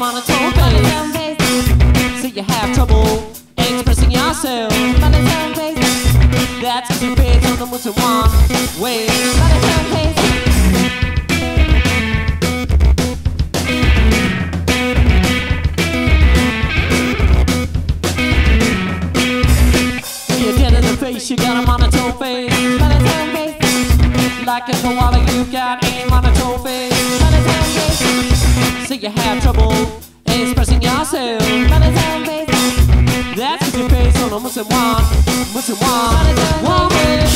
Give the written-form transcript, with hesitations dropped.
monotone face. So you have trouble expressing yourself. Monotone face. That's 'cause your brain's only moving one way. Monotone face. You got a monotone face. Monotone face. Like a koala, you got a monotone face. Monotone face. So you have trouble expressing yourself. Monotone face. That's your face on a missing one. Missing one. Monotone face.